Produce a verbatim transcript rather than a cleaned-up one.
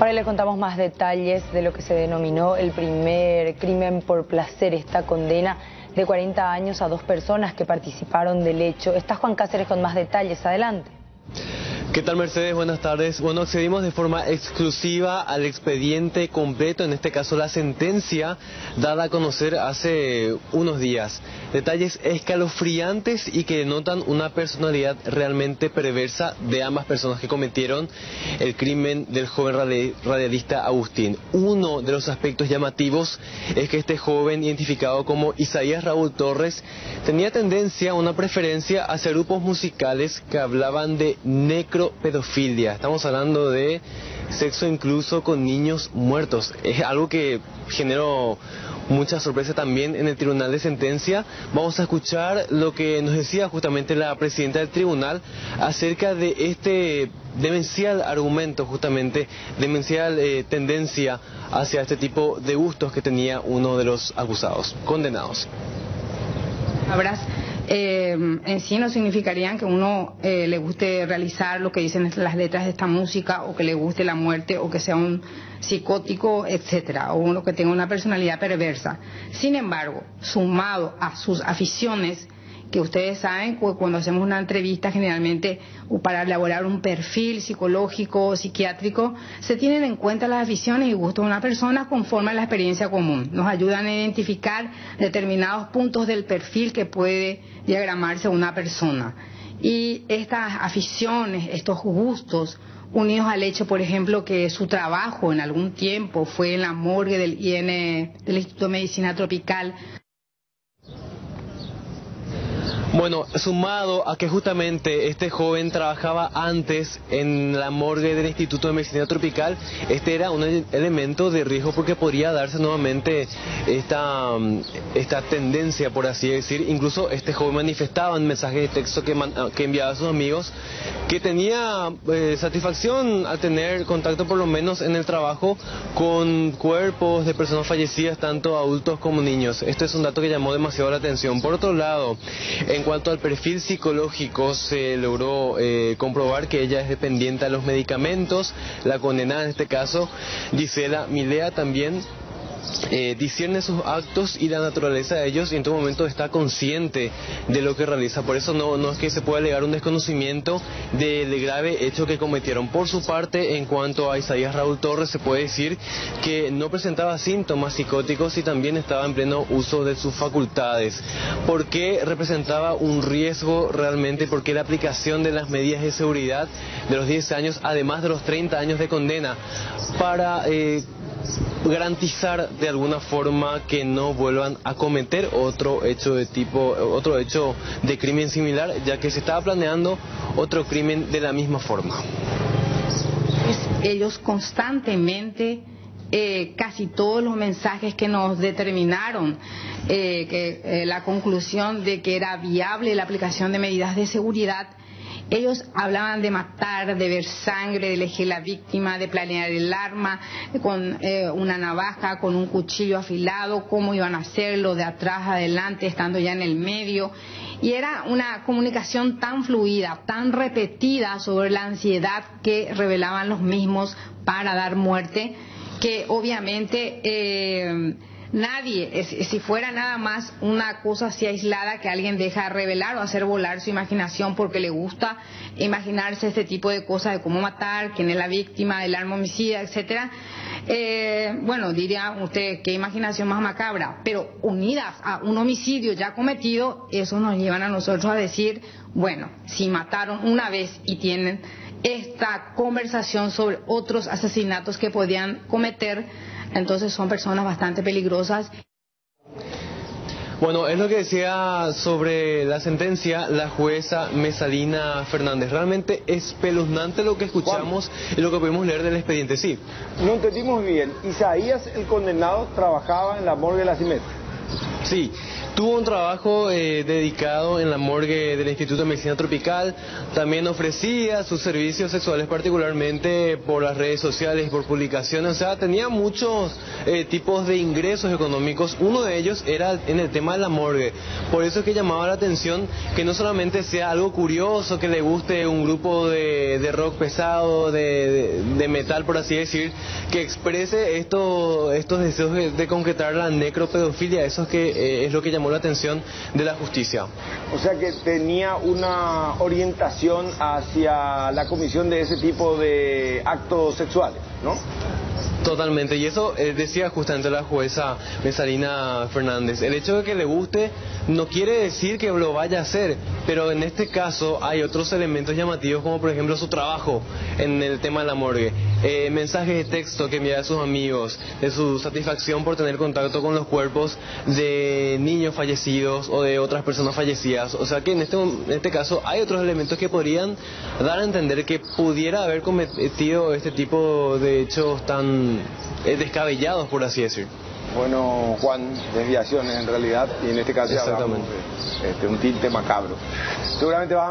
Ahora le contamos más detalles de lo que se denominó el primer crimen por placer, esta condena de cuarenta años a dos personas que participaron del hecho. Está Juan Cáceres con más detalles, adelante. ¿Qué tal, Mercedes? Buenas tardes. Bueno, accedimos de forma exclusiva al expediente completo, en este caso la sentencia dada a conocer hace unos días. Detalles escalofriantes y que denotan una personalidad realmente perversa de ambas personas que cometieron el crimen del joven radialista Agustín. Uno de los aspectos llamativos es que este joven, identificado como Isaías Raúl Torres, tenía tendencia, una preferencia hacia grupos musicales que hablaban de necro pedofilia. Estamos hablando de sexo incluso con niños muertos. Es algo que generó mucha sorpresa también en el tribunal de sentencia. Vamos a escuchar lo que nos decía justamente la presidenta del tribunal acerca de este demencial argumento, justamente demencial eh, tendencia hacia este tipo de gustos que tenía uno de los acusados, condenados. Habrás Eh, en sí no significarían que uno eh, le guste realizar lo que dicen las letras de esta música, o que le guste la muerte, o que sea un psicótico, etcétera, o uno que tenga una personalidad perversa. Sin embargo, sumado a sus aficiones, que ustedes saben que cuando hacemos una entrevista generalmente para elaborar un perfil psicológico o psiquiátrico, se tienen en cuenta las aficiones y gustos de una persona conforme a la experiencia común. Nos ayudan a identificar determinados puntos del perfil que puede diagramarse una persona. Y estas aficiones, estos gustos, unidos al hecho, por ejemplo, que su trabajo en algún tiempo fue en la morgue del I N E, del Instituto de Medicina Tropical. Bueno, sumado a que justamente este joven trabajaba antes en la morgue del Instituto de Medicina Tropical, este era un elemento de riesgo porque podría darse nuevamente esta, esta tendencia, por así decir. Incluso este joven manifestaba en mensajes de texto que, man, que enviaba a sus amigos que tenía eh, satisfacción al tener contacto, por lo menos en el trabajo, con cuerpos de personas fallecidas, tanto adultos como niños. Este es un dato que llamó demasiado la atención. Por otro lado, en En cuanto al perfil psicológico, se logró eh, comprobar que ella es dependiente a los medicamentos. La condenada, en este caso, Gisela Milea, también eh, discierne sus actos y la naturaleza de ellos, y en todo momento está consciente de lo que realiza. Por eso no, no es que se pueda alegar un desconocimiento del grave hecho que cometieron. Por su parte, en cuanto a Isaías Raúl Torres, se puede decir que no presentaba síntomas psicóticos y también estaba en pleno uso de sus facultades. ¿Por qué representaba un riesgo realmente? ¿Por qué la aplicación de las medidas de seguridad de los diez años, además de los treinta años de condena, para eh, garantizar de alguna forma que no vuelvan a cometer otro hecho de tipo, otro hecho de crimen similar, ya que se estaba planeando otro crimen de la misma forma? Ellos constantemente, eh, casi todos los mensajes que nos determinaron eh, que, eh, la conclusión de que era viable la aplicación de medidas de seguridad, ellos hablaban de matar, de ver sangre, de elegir la víctima, de planear el arma con eh, una navaja, con un cuchillo afilado, cómo iban a hacerlo, de atrás, adelante, estando ya en el medio. Y era una comunicación tan fluida, tan repetida sobre la ansiedad que revelaban los mismos para dar muerte, que obviamente eh, nadie, si fuera nada más una cosa así aislada que alguien deja revelar o hacer volar su imaginación porque le gusta imaginarse este tipo de cosas, de cómo matar, quién es la víctima, el arma homicida, etcétera. Eh, bueno, dirían ustedes, qué imaginación más macabra, pero unidas a un homicidio ya cometido, eso nos llevan a nosotros a decir, bueno, si mataron una vez y tienen esta conversación sobre otros asesinatos que podían cometer, entonces son personas bastante peligrosas. Bueno, es lo que decía sobre la sentencia la jueza Mesalina Fernández. Realmente espeluznante lo que escuchamos y lo que pudimos leer del expediente, sí. No entendimos bien. Isaías, el condenado, trabajaba en la morgue de la CIMET. Sí, Tuvo un trabajo eh, dedicado en la morgue del Instituto de Medicina Tropical, también ofrecía sus servicios sexuales particularmente por las redes sociales, por publicaciones, o sea, tenía muchos eh, tipos de ingresos económicos, uno de ellos era en el tema de la morgue, por eso es que llamaba la atención que no solamente sea algo curioso, que le guste un grupo de, de rock pesado, de, de, de metal por así decir, que exprese esto, estos deseos de, de concretar la necropedofilia, eso es, que, eh, es lo que llamaba la atención de la justicia. O sea que tenía una orientación hacia la comisión de ese tipo de actos sexuales, ¿no? Totalmente, y eso eh, decía justamente la jueza Mesalina Fernández, el hecho de que le guste no quiere decir que lo vaya a hacer, pero en este caso hay otros elementos llamativos como por ejemplo su trabajo en el tema de la morgue, eh, mensajes de texto que envía a sus amigos, de su satisfacción por tener contacto con los cuerpos de niños fallecidos o de otras personas fallecidas, o sea que en este, en este caso hay otros elementos que podrían dar a entender que pudiera haber cometido este tipo de hechos tan descabellados, por así decir. Bueno, Juan, desviaciones en realidad, y en este caso exactamente. Hablamos, este, un tinte macabro. Seguramente va